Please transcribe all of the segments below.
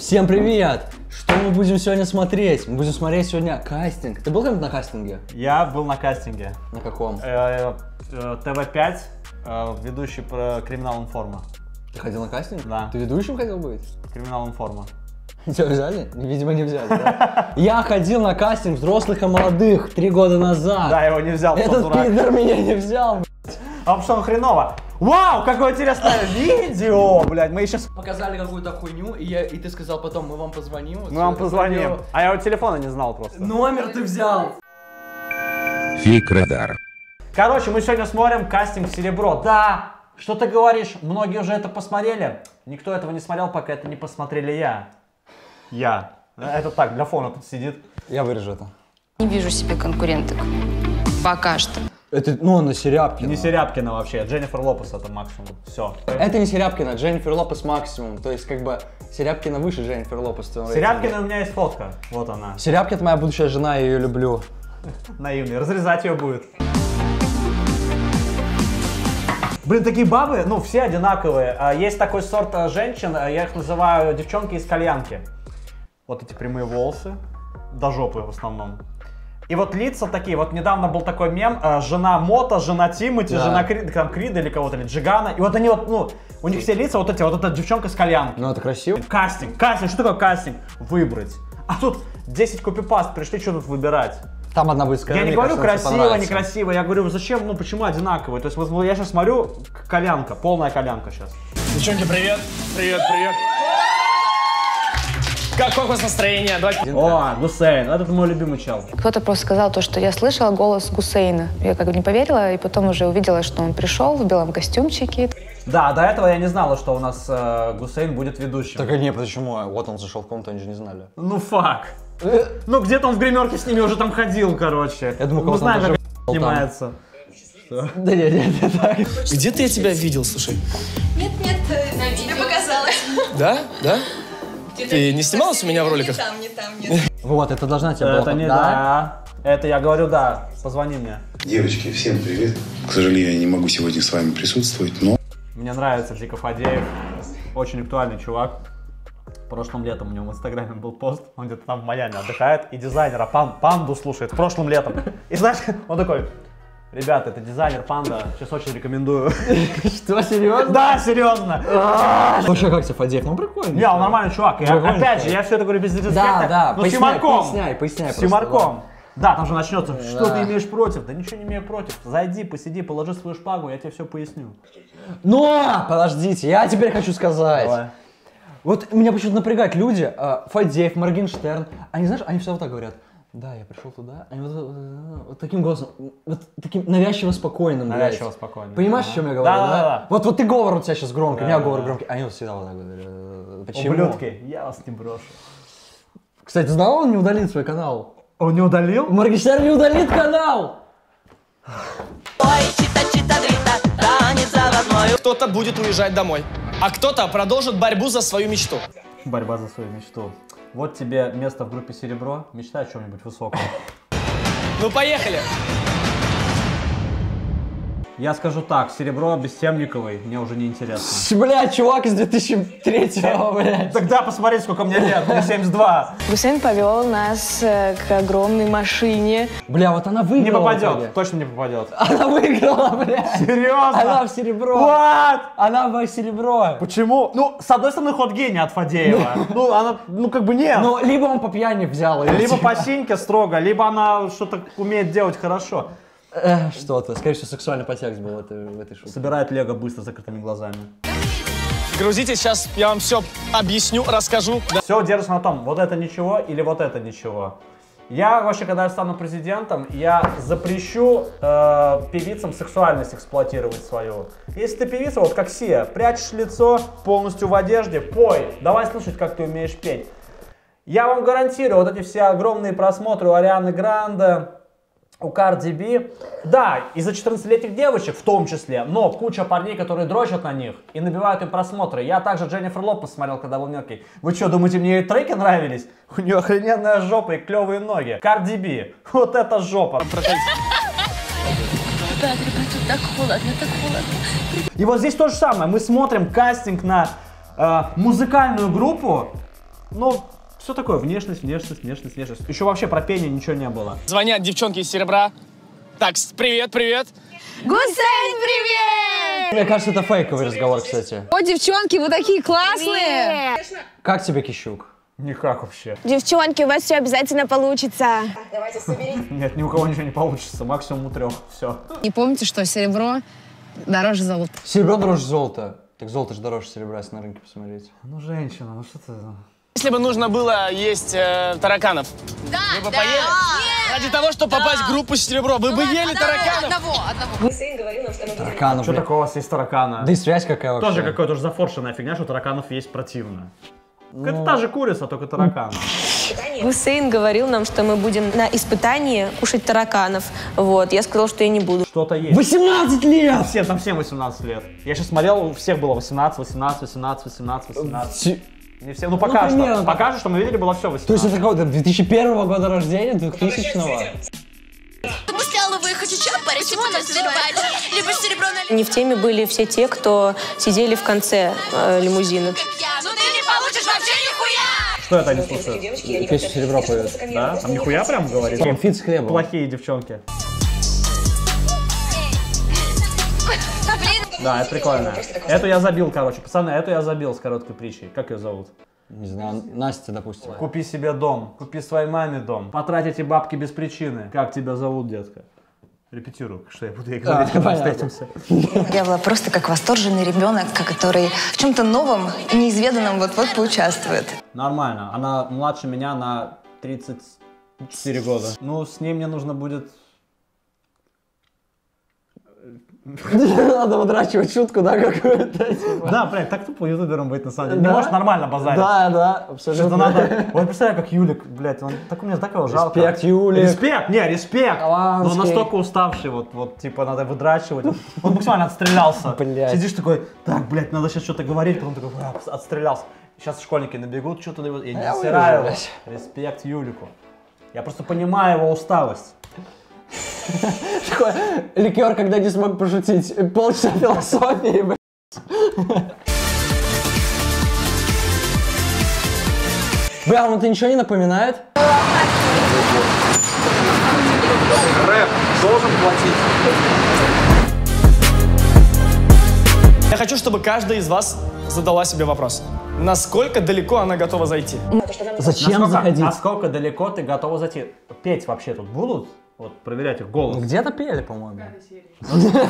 Всем привет! Что мы будем сегодня смотреть? Мы будем смотреть сегодня кастинг. Ты был когда-нибудь на кастинге? Я был на кастинге. На каком? ТВ5, ведущий про Криминал Информа. Ты ходил на кастинг? Да. Ты ведущим хотел быть? Криминал Информа. Тебя взяли? Видимо, не взяли, да? Я ходил на кастинг взрослых и молодых 3 года назад. Да, его не взял. Этот пидор меня не взял, блядь. А потому что он хреново. Вау, какое интересное видео, блядь, мы сейчас показали какую-то хуйню, и ты сказал потом, мы вам позвоним. Мы вам позвоним, а я вот телефона не знал просто. Номер ты взял. Фейк-радар. Короче, мы сегодня смотрим кастинг «Серебро». Да, что ты говоришь, многие уже это посмотрели. Никто этого не смотрел, пока это не посмотрели я. Я. Это так, для фона тут сидит. Я вырежу это. Не вижу себе конкуренток. Пока что. Это, ну, она Серябкина. Не Серябкина вообще, Дженнифер Лопес это максимум, все. Это не Серябкина, Дженнифер Лопес максимум, то есть как бы Серябкина выше Дженнифер Лопес. Серябкина, у меня есть фотка, вот она. Серябкина это моя будущая жена, я ее люблю. Наивный, разрезать ее будет. Блин, такие бабы, ну, все одинаковые. Есть такой сорт женщин, я их называю девчонки из кальянки. Вот эти прямые волосы, до жопы в основном. И вот лица такие, вот недавно был такой мем, жена Мота, жена Тимати, да. Жена Крида, там Крида или кого-то, или Джигана. И вот они вот, ну, у них все лица вот эти, вот эта девчонка с кальянки. Ну это красиво. Кастинг, кастинг, что такое кастинг? Выбрать. А тут 10 копипаст пришли, что тут выбирать? Там одна будет сказать. Я не говорю красиво, некрасиво, я говорю, зачем, ну почему одинаковые? То есть вот я сейчас смотрю, кальянка, полная кальянка сейчас. Девчонки, привет, привет, привет. Как у вас настроение? Давайте. О, Гусейн, этот мой любимый чел. Кто-то просто сказал то, что я слышала голос Гусейна. Я как бы не поверила, и потом уже увидела, что он пришел в белом костюмчике. Да, до этого я не знала, что у нас Гусейн будет ведущим. Так и не, почему? Вот он зашел в комнату, они же не знали. Ну фак. Ну где-то он в гримерке с ними уже там ходил, короче. Я думаю, мы знаем, как снимается. Да нет, это так. Где-то я тебя видел, слушай. Нет, нет, на видео. Мне показалось. Да, да? Ты не снималась у меня в роликах? Не там, не там, нет. Вот, это должна тебе была. Это не да. Это я говорю да. Позвони мне. Девочки, всем привет. К сожалению, я не могу сегодня с вами присутствовать, но... Мне нравится Жека Фадеев. Очень актуальный чувак. Прошлым летом у него в Инстаграме был пост. Он где-то там в Майами отдыхает. И дизайнера панду слушает. Прошлым летом. И знаешь, он такой... Ребята, это дизайнер панда, сейчас очень рекомендую. Что, серьезно? Да, серьезно. Вообще, как тебе Фадеев? Ну, прикольно. Не, он нормальный чувак. Опять же, я все это говорю без дизреспекта. Да, да, поясняй, поясняй. С юморком. Да, там же начнется, что ты имеешь против? Да ничего не имею против. Зайди, посиди, положи свою шпагу, я тебе все поясню. Но, подождите, я теперь хочу сказать. Вот меня почему-то напрягают люди, Фадеев, Моргенштерн, они, знаешь, они все вот так говорят. Да, я пришел туда, они вот таким голосом, вот таким навязчиво спокойным, навязчиво спокойным. Понимаешь, о чем я говорю, да? Вот ты говор у тебя сейчас громкий, у меня говор громкий, они вот всегда вот так говорят. Почему? Ублюдки, я вас не брошу. Кстати, знал, он не удалил свой канал? Он не удалил? Моргенштерн не удалит канал! Кто-то будет уезжать домой, а кто-то продолжит борьбу за свою мечту. Борьба за свою мечту. Вот тебе место в группе «Серебро». Мечтай о чем-нибудь высоком. Ну, поехали! Я скажу так, «Серебро» без Темниковой мне уже не интересно. Блядь, чувак из 2003-го, блядь. Тогда посмотри, сколько мне лет, мне 72. Гусейн повел нас к огромной машине. Бля, вот она выиграла. Не попадет, блядь. Точно не попадет. Она выиграла, блядь. Серьезно? Она в «Серебро». What? Она в «Серебро». Почему? Ну, с одной стороны, ход гения от Фадеева. Ну, она, ну, как бы нет. Ну, либо он по пьяни взял ее. Либо по синьке строго, либо она что-то умеет делать хорошо. Что-то, скорее всего, сексуальный подтекст был в этой шутке. Собирает лего быстро с закрытыми глазами. Грузите, сейчас я вам все объясню, расскажу. Все держится на том, вот это ничего или вот это ничего. Я вообще, когда я стану президентом, я запрещу певицам сексуальность эксплуатировать свою. Если ты певица, вот как Сия, прячешь лицо полностью в одежде, пой, давай слушать, как ты умеешь петь. Я вам гарантирую, вот эти все огромные просмотры у Арианны Гранде, у Карди Би, да, из-за 14-летних девочек в том числе, но куча парней, которые дрочат на них и набивают им просмотры. Я также Дженнифер Лопес смотрел, когда был мелкий. Вы что, думаете, мне ее треки нравились? У нее охрененная жопа и клевые ноги. Карди Би, вот это жопа. Да, ребята, так холодно, так холодно. И вот здесь то же самое, мы смотрим кастинг на музыкальную группу, Но все такое, внешность. Еще вообще про пение ничего не было. Звонят девчонки из Серебра. Так, привет, привет. Гусейн, привет! Мне кажется, это фейковый разговор, кстати. О, девчонки, вы такие классные! Привет. Как тебе Кищук? Никак вообще. Девчонки, у вас все обязательно получится. Так, давайте соберем. Нет, ни у кого ничего не получится. Максимум у трех. Все. И помните, что серебро дороже золота. Серебро дороже золота. Так золото же дороже серебра, если на рынке посмотреть. Ну, женщина, ну что ты... Если бы нужно было есть тараканов, вы бы поели? Ради того, чтобы попасть в группу «Серебро», вы бы ели тараканов? Одного. Гусейн говорил нам, что мы тараканов. Что такого у вас есть таракана? Да и связь какая вообще. Тоже какая-то уже зафоршенная фигня, что тараканов есть противно. Ну... Это та же курица, только таракан. Гусейн говорил нам, что мы будем на испытании кушать тараканов. Вот, я сказал, что я не буду. Что-то есть. 18 лет! Всем, там всем 18 лет. Я сейчас смотрел, у всех было 18. Не всем, ну пока что. Пока что мы видели, было все 18. То есть это какого-то 2001 года рождения, 2000-го? Не в теме были все те, кто сидели в конце лимузина. Что это они слушают? Песня «Серебро» поет. Да? Там нихуя прям говорит? Конфит с хлебом. Плохие девчонки. Да, это прикольно. Эту я забил, короче. Пацаны, эту я забил с короткой притчей. Как ее зовут? Не знаю, Настя, допустим. Купи себе дом, купи своей маме дом. Потрать эти бабки без причины. Как тебя зовут, детка? Репетирую, что я буду говорить, когда встретимся. Я была просто как восторженный ребенок, который в чем-то новом и неизведанном вот-вот поучаствует. Нормально. Она младше меня на 34 года. Ну, с ней мне нужно будет... Надо выдрачивать шутку, да, какую-то? Да, блядь, так тупо ютубером быть, на самом деле. Не можешь нормально базарить. Да, да, абсолютно. Вот представляю, как Юлик, блядь, он так у меня такого жалко. Респект, Юлик. Респект. Но настолько уставший, вот, типа, надо выдрачивать. Он максимально отстрелялся. Сидишь такой, так, блядь, надо сейчас что-то говорить, потом такой, отстрелялся. Сейчас школьники набегут, что-то я не стираю. Респект Юлику. Я просто понимаю его усталость. Такой ликер, когда не смог пошутить. Полчаса философии, блядь. Бля, вам это ничего не напоминает? Рэп должен платить. Я хочу, чтобы каждый из вас задала себе вопрос. Насколько далеко она готова зайти? Зачем заходить? Насколько далеко ты готова зайти? Петь вообще тут будут? Вот, проверять их голос. Где-то пели, по-моему.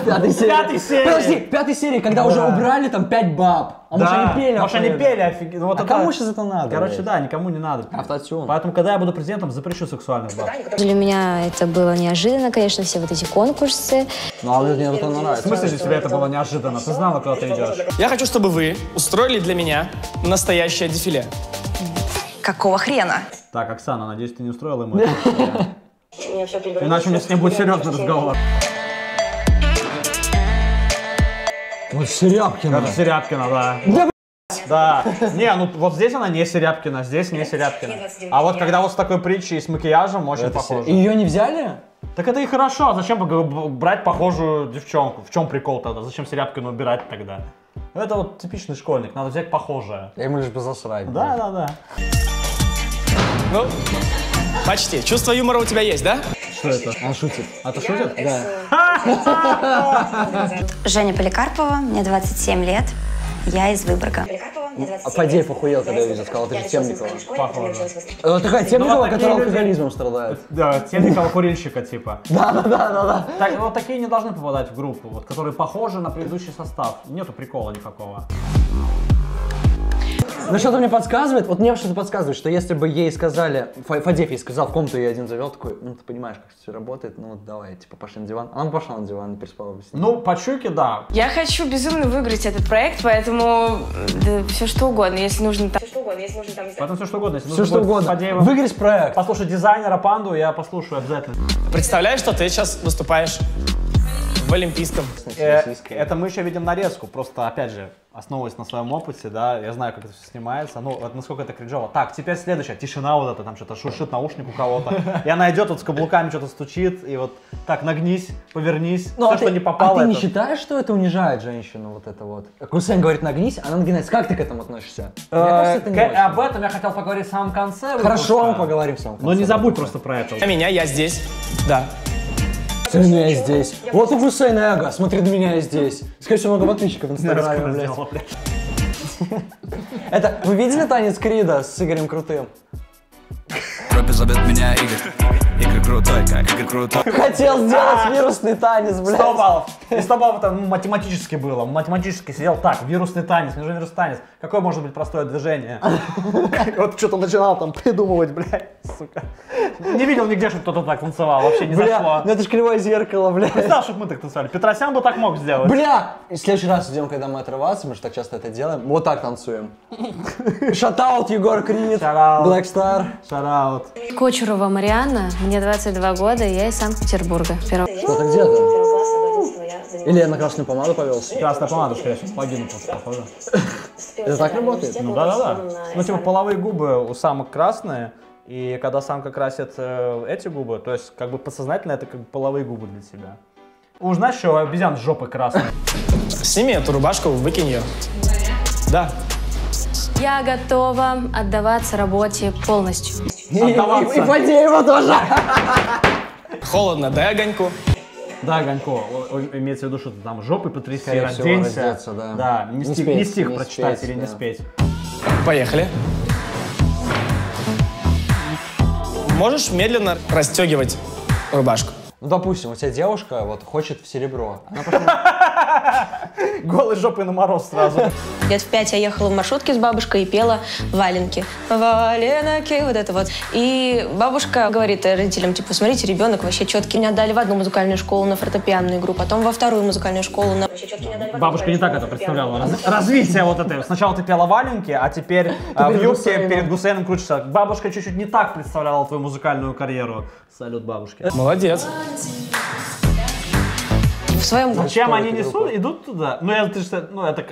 Пятой серии. Подожди, пятой серии, когда уже убрали там 5 баб. А может они пели? Может они пели, офигеть. А кому сейчас это надо? Короче, да, никому не надо. Автотюн. Поэтому, когда я буду президентом, запрещу сексуальных баб. Для меня это было неожиданно, конечно, все вот эти конкурсы. Ну, а мне это нравится. В смысле для тебя это было неожиданно? Ты знала, куда ты идешь? Я хочу, чтобы вы устроили для меня настоящее дефиле. Какого хрена? Так, Оксана, надеюсь, ты не устроила ему это. Иначе у меня с ней будет серьезный разговор. Вот Серябкина. Как Серябкина, да. Да. Не, ну вот здесь она не Серябкина, здесь не Серябкина. А вот когда вот с такой притчей и с макияжем очень похоже. Ее не взяли? Так это и хорошо. Зачем брать похожую девчонку? В чем прикол тогда? Зачем Серябкину убирать тогда? Это вот типичный школьник, надо взять похожее. Ему лишь бы засрать. Да. Ну... Почти. Чувство юмора у тебя есть, да? Что это? Он шутит. А ты шутит? Да. Женя Поликарпова, мне 27 лет. Я из Выборга. А Фадеев охуел, когда я видел, сказал, ты же Темникова. Похоже. Вот такая Темникова, которая алкоголизмом страдает. Да, Темникова-курильщика типа. Да. Вот такие не должны попадать в группу, вот, которые похожи на предыдущий состав. Нету прикола никакого. Ну что-то мне подсказывает, вот мне что-то подсказывает, что если бы ей сказали, Фадеев ей сказал, в комнату я один завел, такой, ну ты понимаешь, как все работает, ну вот давай, типа пошли на диван. Она пошла на диван, переспала бы с ним. Ну, по чуйке, да. Я хочу безумно выиграть этот проект, поэтому да, все что угодно, если нужно там... Поэтому все что угодно, если нужно... Все что угодно, Фадеева... выиграть проект. Послушай дизайнера панду, я послушаю обязательно. Представляешь, что ты сейчас выступаешь в олимпийском. Это мы еще видим нарезку, просто, опять же, основываясь на своем опыте, да, я знаю, как это все снимается, ну, вот насколько это кринжово. Так, теперь следующая, тишина вот эта, там что-то шуршит наушник у кого-то, и она идет вот с каблуками, что-то стучит, и вот так, нагнись, повернись, ну, все, что не попало. А ты не считаешь, что это унижает женщину, вот это вот? Гусейн говорит нагнись, она нагинается, как ты к этому относишься? Об этом я хотел поговорить в самом конце. Хорошо, мы поговорим в самом конце. Но не забудь просто про это. Я здесь, да. Смотри на меня здесь. Вот у Гусейна эго, смотри на меня здесь. Скорее всего, много подписчиков в Инстаграме, блядь. Это, вы видели танец Крида с Игорем Крутым? Тропи зовет меня Игорь. Игорь Крутой, как Игорь Крутой. Хотел сделать вирусный танец, блядь. 100 баллов. И 100 баллов там математически было. Математически сидел так, вирусный танец, между вирусный танец. Какое может быть простое движение? Вот что-то начинал там придумывать, блядь, сука. Не видел нигде, чтобы кто-то так танцевал, вообще не зашло. Ну это ж кривое зеркало, бля. Представь, чтобы мы так танцевали. Петросян бы так мог сделать. Бля! И в следующий раз идем, когда мы отрываться, мы же так часто это делаем. Вот так танцуем. Шатаут, Егор Крид. Black Star. Шараут. Кочерова Марианна, мне 22 года, я из Санкт-Петербурга. Что-то где-то? Или я на красную помаду повелся? Красная помада, что я сейчас погибну, похоже. Это так работает? Ну да-да-да. Ну типа половые губы у самок красные. И когда самка красит эти губы, то есть как бы подсознательно это как бы половые губы для тебя. Уж знаешь, что у обезьян жопы красные. Сними эту рубашку, выкинь ее. Да. Я готова отдаваться работе полностью. Отдаваться. И Фадеева тоже. Холодно, дай огоньку. Да, огоньку. Имеется в виду, что ты там жопы потряси, разденься. Да, не стих прочитать или не спеть. Поехали. Можешь медленно расстегивать рубашку. Ну, допустим, у тебя девушка вот хочет в серебро. Голой жопой на мороз сразу. Лет в 5 я ехала в маршрутке с бабушкой и пела «Валенки». Валенки, вот это вот. И бабушка говорит родителям, типа, смотрите, ребенок вообще четкий. Меня отдали в одну музыкальную школу на фортепианную игру, потом во вторую музыкальную школу на... Бабушка не так это представляла. Развитие вот это. Сначала ты пела «Валенки», а теперь в юбке перед Гусейном крутишься. Бабушка чуть-чуть не так представляла твою музыкальную карьеру. Салют бабушке. Молодец. В своем... Зачем они несут, идут туда? Ну, это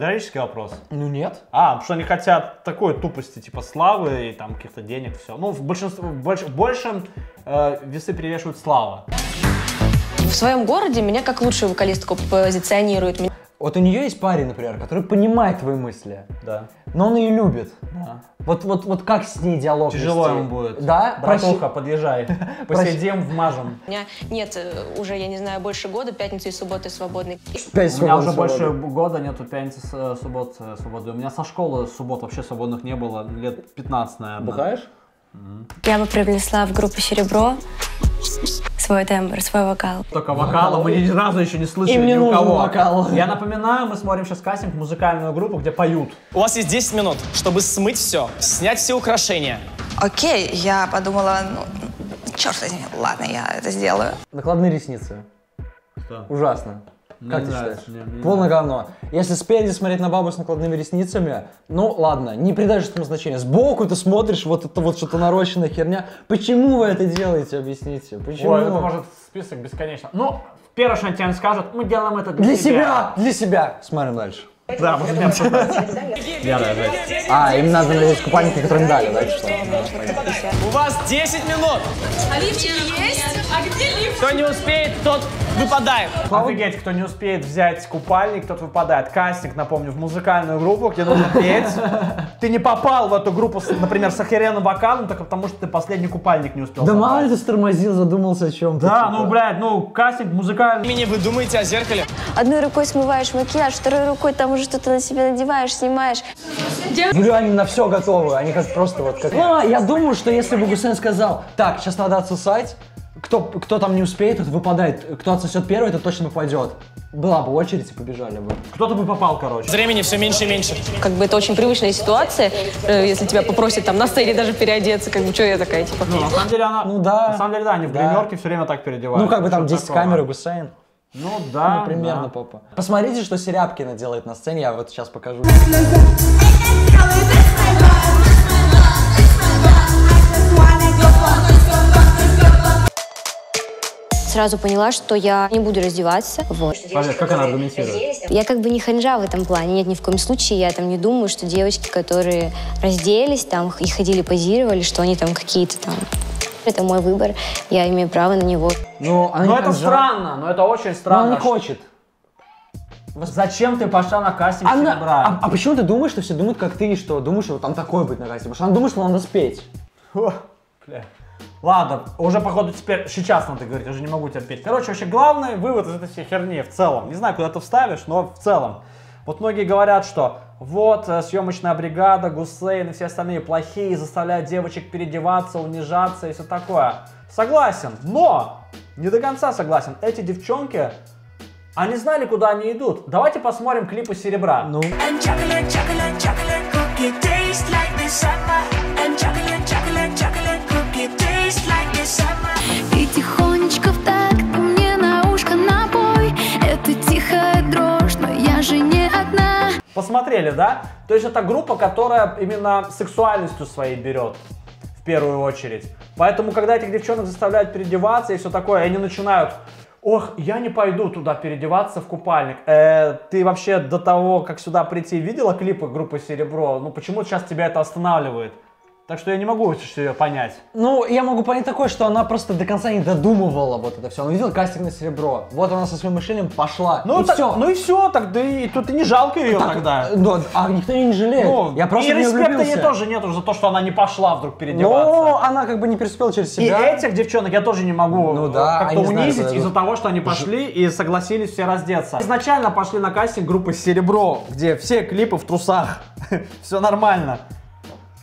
героический вопрос. Ну, нет. Потому что они хотят такой тупости, типа славы и там каких-то денег, все. Ну, в большем весы перевешивают слава. В своем городе меня как лучшую вокалистку позиционируют. Вот у нее есть парень, например, который понимает твои мысли. Да. Но он ее любит. Да. Вот как с ней диалог вести? Тяжело ему будет. Да? Братуха, подъезжай. Посидим, вмажем. У меня нет, уже, я не знаю, больше года пятницы и субботы свободны. У меня уже больше года нету пятницы, суббот свободны. У меня со школы суббот вообще свободных не было. Лет 15, наверное. Бухаешь? Я бы привнесла в группу «Серебро» свой тембр, свой вокал. Только вокала мы ни разу еще не слышали ни у кого. Вокал. Я напоминаю, мы смотрим сейчас кастинг, музыкальную группу, где поют. У вас есть 10 минут, чтобы смыть все, снять все украшения. Окей, я подумала, ну, черт возьми, ладно, я это сделаю. Накладные ресницы. Что? Ужасно. Как ты считаешь? Полное говно. Если спереди смотреть на бабу с накладными ресницами, ну ладно, не придашь этому значения. Сбоку ты смотришь, вот это вот что-то нарощенная херня. Почему вы это делаете, объясните? Почему? Ой, это может список бесконечно. Ну, первое, что они тебе скажут, мы делаем это для себя. Для себя! Для себя! Смотрим дальше. Да, вот меня им надо взять купальники, которые им дали, да, что? У вас 10 минут! А лифчик есть? А где лифчик? Кто не успеет, тот выпадает. Офигеть, кто не успеет взять купальник, тот выпадает. Кастинг, напомню, в музыкальную группу, где нужно петь. Ты не попал в эту группу, например, с охеренным вокалом, только потому что ты последний купальник не успел. Да мало ли ты стормозил, задумался о чем-то. Да, ну, блядь, ну, кастинг музыкальный. Меня вы думаете о зеркале? Одной рукой смываешь макияж, второй рукой там уже что-то на себя надеваешь, снимаешь. Ну, они на все готовы, они как просто вот как... А, я думаю, что если бы Гусейн сказал, так, сейчас надо отсосать, кто там не успеет, тот выпадает, кто отсосет первый, тот точно выпадет. Была бы очередь и побежали бы. Кто-то бы попал, короче. Времени все меньше и меньше. Как бы это очень привычная ситуация, если тебя попросят там на сцене даже переодеться, как бы, что я такая, типа... Ну, на самом деле она... Ну, да. На самом деле, да, они в гримерке все время так переодеваются. Ну, как бы там 10 камер и Гусейн. Ну да, ну, примерно, да. Попа. Посмотрите, что Серябкина делает на сцене, я вот сейчас покажу. сразу поняла, что я не буду раздеваться. Вот. Пожалуйста, как она аргументирует? Я как бы не ханжа в этом плане. Нет, ни в коем случае. Я там не думаю, что девочки, которые разделись там и ходили, позировали, что они там какие-то там... Это мой выбор, я имею право на него. Но это странно, но это очень странно. Но она не хочет. Зачем ты пошла на кастинг Серебра? А почему ты думаешь, что все думают, как ты, что думаешь, что там такой будет на кастинге? Потому что она думает, что надо спеть. О, бля. Ладно, уже походу теперь, сейчас надо говорить, я уже не могу терпеть. Короче, вообще главный вывод из этой всей херни в целом. Не знаю, куда ты вставишь, но в целом. Вот многие говорят, что вот съемочная бригада, Гусейн и все остальные плохие, заставляют девочек переодеваться, унижаться и все такое. Согласен, но не до конца согласен. Эти девчонки... Они знали, куда они идут. Давайте посмотрим клипы Серебра. Ну. И тихонечко в такт мне на ушко напой. Это тихая дрожь, но я же не одна. Посмотрели, да? То есть это группа, которая именно сексуальностью своей берет. В первую очередь. Поэтому, когда этих девчонок заставляют переодеваться и все такое, они начинают... Ох, я не пойду туда переодеваться в купальник. Ты вообще до того, как сюда прийти, видела клипы группы Серебро? Ну почему сейчас тебя это останавливает? Так что я не могу ее понять. Ну, я могу понять такое, что она просто до конца не додумывала вот это все. Она видела кастинг на Серебро. Вот она со своим мышлением пошла. Ну и так, все. Ну и все, так да и тут и не жалко ее так, тогда. Да, а никто ее не жалеет. Ну, я просто и респекта ей тоже нету за то, что она не пошла вдруг переодеваться. Ну, она как бы не переспела через себя. И этих девчонок я тоже не могу как-то унизить из-за того, что они пошли и согласились все раздеться. Изначально пошли на кастинг группы Серебро, где все клипы в трусах. Все нормально.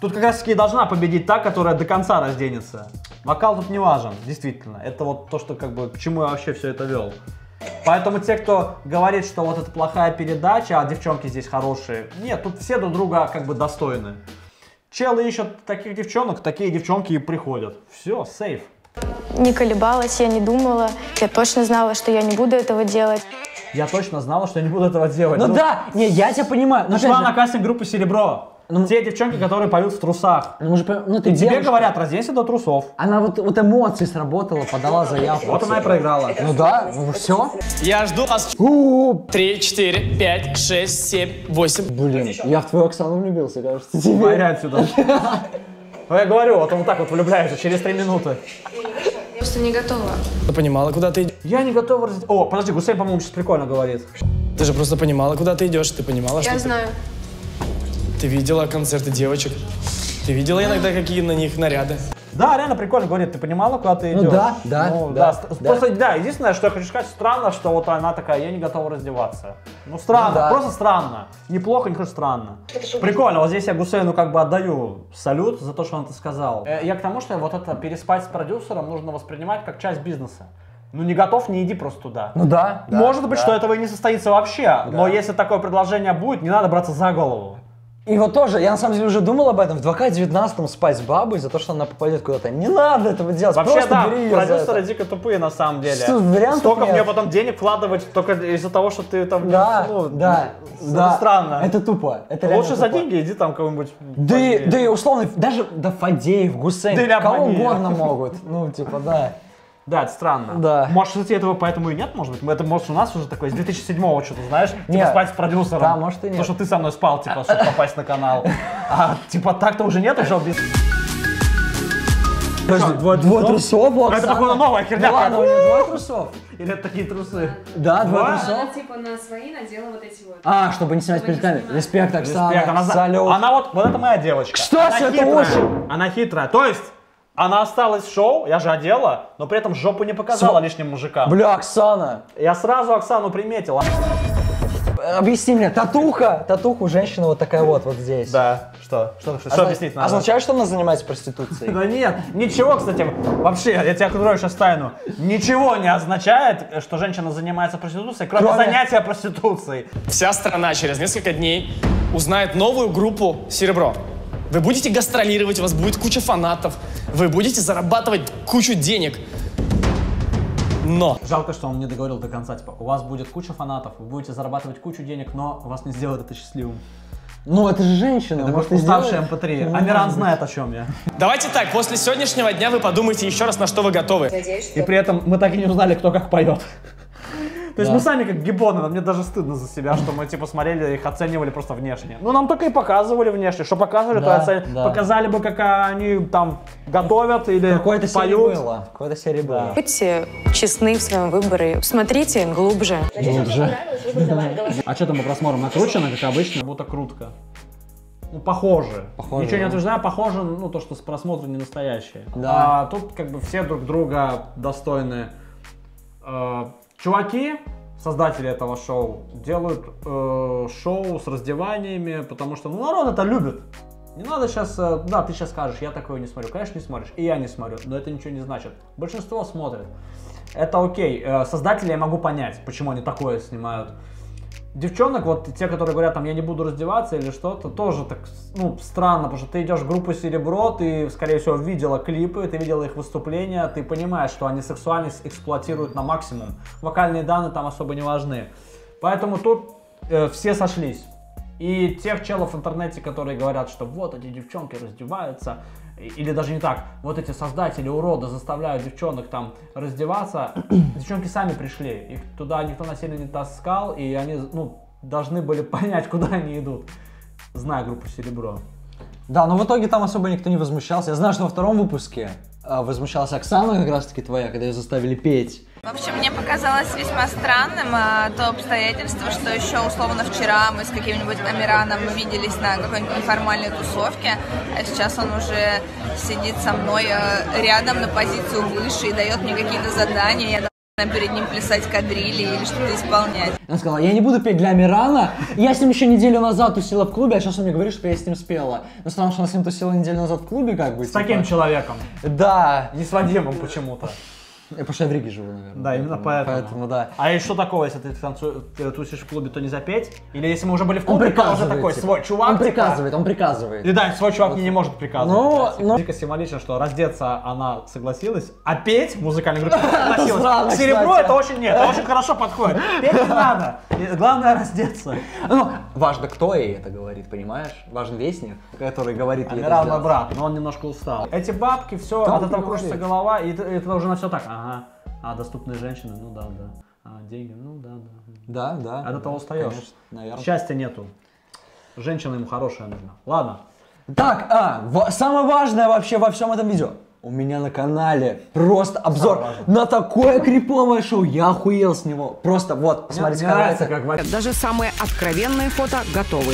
Тут как раз таки должна победить та, которая до конца разденется. Вокал тут не важен, действительно. Это вот то, что как бы, к чему я вообще все это вел. Поэтому те, кто говорит, что вот это плохая передача, а девчонки здесь хорошие. Нет, тут все друг друга как бы достойны. Челы ищут таких девчонок, такие девчонки и приходят. Все, сейф. Не колебалась, я не думала. Я точно знала, что я не буду этого делать. Я точно знала, что я не буду этого делать. Ну да, не, я тебя понимаю. Нашла на кастинг группы Серебро. Ну, те девчонки, которые поют в трусах. Ну, ты и тебе говорят, разденься до трусов. Она вот эмоции сработала, подала заявку. Вот она и проиграла. Ну да, ну все. Я жду вас. 3, 4, 5, 6, 7, 8. Блин, я в твою Оксану влюбился, кажется. Смотри отсюда. Ну я говорю, вот он вот так вот влюбляется через 3 минуты. Просто не готова. Ты понимала, куда ты идешь? Я не готова. О, подожди, Гусейн, по-моему, сейчас прикольно говорит. Ты же просто понимала, куда ты идешь, ты понимала, что... Я знаю. Ты видела концерты девочек? Ты видела иногда, какие на них наряды? Да, реально прикольно, говорит, ты понимала, куда ты идешь? Ну, да. Просто, да, единственное, что я хочу сказать, странно, что вот она такая, я не готова раздеваться. Ну, странно, ну, да. Просто странно. Неплохо, не странно. Прикольно, вот здесь я Гусейну как бы отдаю салют за то, что он это сказал. Я к тому, что вот это переспать с продюсером нужно воспринимать как часть бизнеса. Ну не готов, не иди просто туда. Ну да. Может быть, что этого и не состоится вообще, но если такое предложение будет, не надо браться за голову. И вот тоже, я на самом деле уже думал об этом, в 2К19 спать с бабой за то, что она попадет куда-то. Не надо этого делать, вообще, просто да, бери ее. Продюсеры дико тупые на самом деле. Столько мне потом денег вкладывать только из-за того, что ты там... Да, ну, да. Странно. Это тупо. Это лучше тупо. За деньги иди там кого-нибудь... Да и условно, даже до Фадеев, Гусейн, да кого угодно могут. Ну типа да. Да, это странно. Да. Может, кстати, этого поэтому и нет, может быть. Это, может, у нас уже такое с 2007-го что-то, знаешь, типа спать с продюсером. Да, может и нет. То, что ты со мной спал, типа, чтобы попасть на канал. А типа так-то уже нет, уже без... Подожди, двое трусов? Это, походу, новая херня. Ладно, у нее 2 трусов. Или это такие трусы? Да, 2 труса. Она, типа, на свои надела вот эти вот. А, чтобы не снимать перед камерой. Респект, Оксана. Салют. Она вот это моя девочка. Что с этого очень? Она хитрая. То есть... Она осталась в шоу, я же одела, но при этом жопу не показала лишним мужикам. Бля, Оксана! Я сразу Оксану приметил. Объясни мне, татуха у женщины вот такая вот здесь. Да, что объяснить надо? Означает, что она занимается проституцией? Да нет, ничего, кстати, вообще, я тебя открою сейчас тайну, ничего не означает, что женщина занимается проституцией, кроме занятия проституцией. Вся страна через несколько дней узнает новую группу «Серебро». Вы будете гастролировать, у вас будет куча фанатов, вы будете зарабатывать кучу денег, но... Жалко, что он не договорил до конца, типа, у вас будет куча фанатов, вы будете зарабатывать кучу денег, но вас не сделают это счастливым. Ну, это же женщина, это может, уставшая МП3. Ну, Амиран знает, о чем я. Давайте так, после сегодняшнего дня вы подумайте еще раз, на что вы готовы. Надеюсь, что... И при этом мы так и не узнали, кто как поет. То есть мы сами как гибоны, мне даже стыдно за себя, что мы типа смотрели их, оценивали просто внешне. Ну, нам только и показывали внешне, что показывали, то оценивали. Показали бы, как они там готовят или поют. Какое-то серии было. Будьте честны в своем выборе, смотрите глубже. Глубже. А что там по просмотрам? Накручено, как обычно? Будто крутка. Ну, похоже. Ничего не утверждаю, похоже, ну, то, что с просмотра не настоящее. А тут как бы все друг друга достойны. Чуваки, создатели этого шоу, делают шоу с раздеваниями, потому что ну, народ это любит. Не надо сейчас, да, ты сейчас скажешь, я такое не смотрю. Конечно, не смотришь, и я не смотрю, но это ничего не значит. Большинство смотрит. Это окей. Создатели я могу понять, почему они такое снимают. Девчонок, вот те, которые говорят, там, я не буду раздеваться или что-то, тоже так, ну, странно, потому что ты идешь в группу Серебро, ты, скорее всего, видела клипы, ты видела их выступления, ты понимаешь, что они сексуальность эксплуатируют на максимум. Вокальные данные там особо не важны. Поэтому тут все сошлись. И тех челов в интернете, которые говорят, что вот эти девчонки раздеваются, или даже не так, вот эти создатели урода заставляют девчонок там раздеваться, девчонки сами пришли, их туда никто насильно не таскал, и они, ну, должны были понять, куда они идут, зная группу Серебро. Да, но в итоге там особо никто не возмущался. Я знаю, что во втором выпуске возмущалась Оксана, как раз таки твоя, когда ее заставили петь. В общем, мне показалось весьма странным то обстоятельство, что еще условно вчера мы с каким-нибудь Амираном виделись на какой-нибудь неформальной тусовке, а сейчас он уже сидит со мной рядом на позицию выше и дает мне какие-то задания. Я должна перед ним плясать кадрили или что-то исполнять. Она сказала, я не буду петь для Амирана, я с ним еще неделю назад тусила в клубе, а сейчас он мне говорит, что я с ним спела. Но странно, что она с ним тусила неделю назад в клубе, как бы. С таким человеком. Да. Не с Вадимом почему-то. Потому что я в Риге живу, наверное. Да, именно поэтому да. А еще такого, если ты тусишь в клубе, то не запеть? Или если мы уже были в клубе, то уже такой типа, свой чувак. Он приказывает, типа, он приказывает. И да, свой чувак вот. Не может приказывать. Ну, дико символично, что раздеться она согласилась, а петь музыкальная группа согласилась. Серебро это очень нет, это очень хорошо подходит. Петь не надо, главное раздеться. Ну, важно, кто ей это говорит, понимаешь? Важен вестник, который говорит ей это сделать. Амиран брат, но он немножко устал. Эти бабки, все, от этого кружится голова, и это уже на все так. Ага, а доступные женщины, ну да, а деньги, ну да. Да, от этого устаешь. Конечно, счастья нету. Женщина ему хорошая нужна. Ладно. Так, самое важное вообще во всем этом видео. У меня на канале просто обзор на такое криповое шоу. Я охуел с него. Просто вот, посмотрите, как даже самые откровенные фото готовы.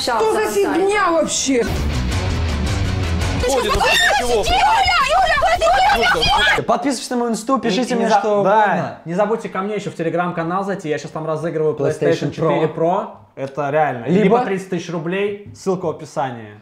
Что за фигня вообще? Подписывайтесь на мой инсту, пишите мне, что угодно. Не забудьте ко мне еще в телеграм-канал зайти, я сейчас там разыгрываю PlayStation 4 Pro. Это реально. Либо 30 тысяч рублей, ссылка в описании.